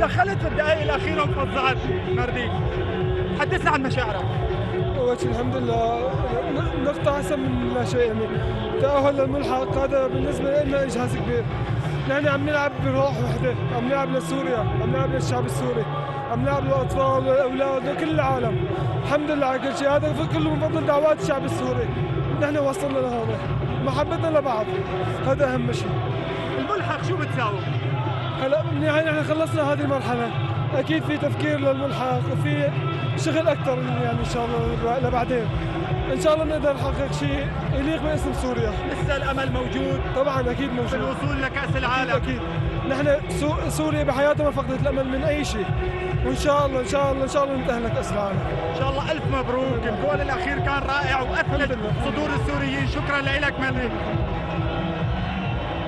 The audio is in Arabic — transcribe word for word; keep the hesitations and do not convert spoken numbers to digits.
دخلت في الدقائق الاخيره وفظعت. مارديك، حدثنا عن مشاعرك. وش الحمد لله نقطة أحسن من لا شيء، يعني تأهل الملحق هذا بالنسبة لنا إنجاز كبير. نحن عم نلعب بروح وحدة، عم نلعب لسوريا، عم نلعب للشعب السوري، عم نلعب للأطفال والأولاد وكل العالم. الحمد لله على كل شيء، هذا كله من فضل دعوات الشعب السوري. نحن وصلنا لهون، محبتنا لبعض هذا أهم شيء. الملحق شو بتساوي؟ هلا منيح نحن خلصنا هذه المرحلة، أكيد في تفكير للملحق وفي شغل أكثر يعني إن شاء الله لبعدين. إن شاء الله بنقدر نحقق شيء يليق باسم سوريا. لسه الأمل موجود؟ طبعاً أكيد موجود. في الوصول لكأس العالم؟ أكيد. نحن سو... سوريا بحياتها ما فقدت الأمل من أي شيء. وإن شاء الله إن شاء الله إن شاء الله ننتهي لكأس العالم. إن شاء الله ألف مبروك، الجول الأخير كان رائع وأثلج صدور السوريين، شكراً لك مارديك.